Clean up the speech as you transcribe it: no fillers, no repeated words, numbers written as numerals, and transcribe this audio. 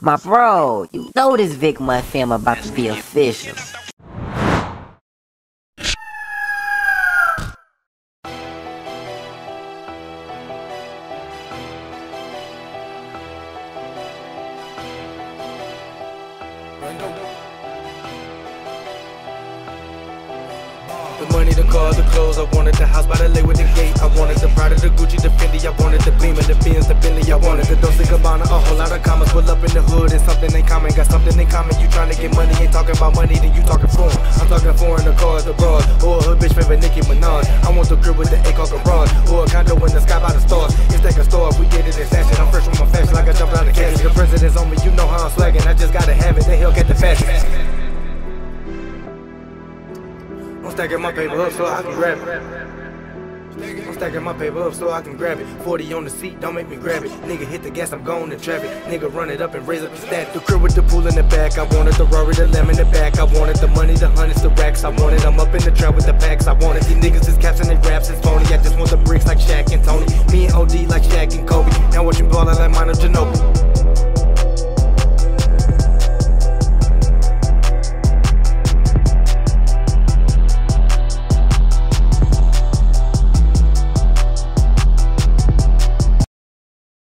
My bro, you know this VickMontFilms about to be official. The money, the car, the clothes, I wanted the house by the lake with the gate. I wanted the Prada, the Gucci, the Fendi, I wanted the Beamer, the Benz, the Bentley, I wanted the Dolce and Gabbana, a whole lot of commas. Pull up in the hood and something in common, got something in common. You tryna get money, ain't talking about money, then you talking foreign. I'm talking foreign, the cars, the bras, or a hood bitch favorite Nicki Minaj. I want the crib with the eight-car garage, or a condo in the sky by the stars. It's like a star, we get it in fashion. I'm fresh with my fashion, like I jumped out of cash. The president's on me, you know how I'm slagging. I just gotta have it, the hell get the fashion. I'm stacking my paper up so I can grab it. I'm stacking my paper up so I can grab it. 40 on the seat, don't make me grab it. Nigga hit the gas, I'm going to traffic. Nigga run it up and raise up the stat. The crib with the pool in the back, I wanted the Rari, the lemon, the back. I wanted the money, the hundreds, the racks. I wanted, I'm up in the trap with the packs. I wanted these niggas is caps and they raps, it's phony. I just want the bricks like Shaq and Tony. Me and OD like Shaq and Kobe. Now watching ball, I like mine, I'm Ginobili.